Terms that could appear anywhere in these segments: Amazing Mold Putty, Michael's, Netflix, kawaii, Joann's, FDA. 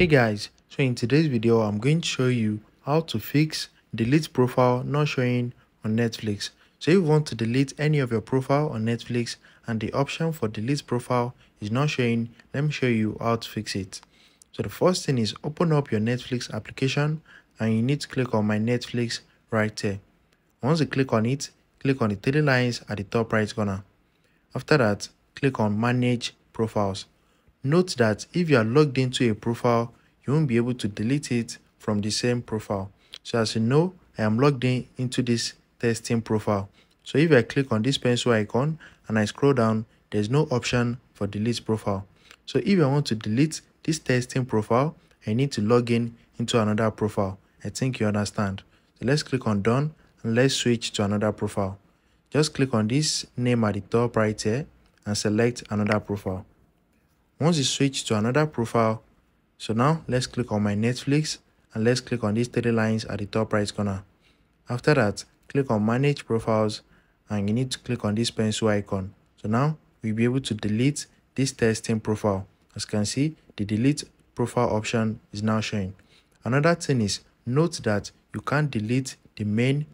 Hey guys, so in today's video I'm going to show you how to fix delete profile not showing on Netflix. So if you want to delete any of your profile on Netflix and the option for delete profile is not showing, let me show you how to fix it. So the first thing is open up your Netflix application and you need to click on My Netflix right here. Once you click on it, click on the three lines at the top right corner. After that, click on Manage Profiles. Note that if you are logged into a profile, you won't be able to delete it from the same profile. So as you know, I am logged in into this testing profile. So if I click on this pencil icon and I scroll down, there's no option for delete profile. So if I want to delete this testing profile, I need to log in into another profile. I think you understand. So let's click on Done and let's switch to another profile. Just click on this name at the top right here and select another profile. Once you switch to another profile, so now let's click on My Netflix and let's click on these three lines at the top right corner. After that, click on Manage Profiles and you need to click on this pencil icon. So now we'll be able to delete this testing profile. As you can see, the delete profile option is now showing. Another thing is, note that you can't delete the main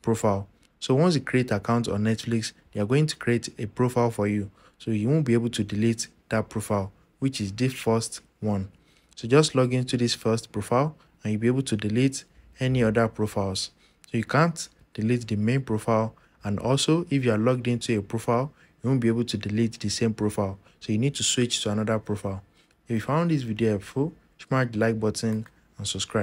profile. So once you create an account on Netflix, they are going to create a profile for you. So you won't be able to delete that profile, which is the first one. So just log into this first profile and you'll be able to delete any other profiles. So you can't delete the main profile, and also if you are logged into a profile, you won't be able to delete the same profile. So you need to switch to another profile. If you found this video helpful, smash the like button and subscribe.